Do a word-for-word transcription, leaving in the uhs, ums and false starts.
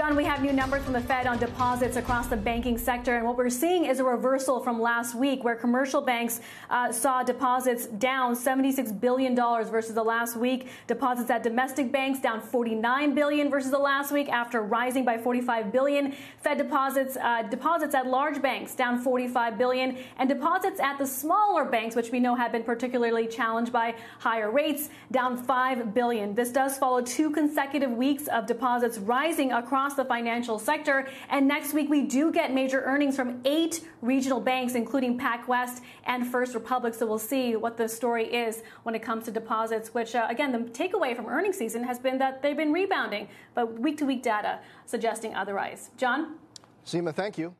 John, we have new numbers from the Fed on deposits across the banking sector, and what we're seeing is a reversal from last week where commercial banks uh, saw deposits down seventy-six billion dollars versus the last week. Deposits at domestic banks down forty-nine billion dollars versus the last week after rising by forty-five billion dollars. Fed deposits, uh, deposits at large banks down forty-five billion dollars, and deposits at the smaller banks, which we know have been particularly challenged by higher rates, down five billion dollars. This does follow two consecutive weeks of deposits rising across the financial sector. And next week, we do get major earnings from eight regional banks, including PacWest and First Republic. So we'll see what the story is when it comes to deposits, which, uh, again, the takeaway from earnings season has been that they've been rebounding, but week-to-week data suggesting otherwise. John? Seema, thank you.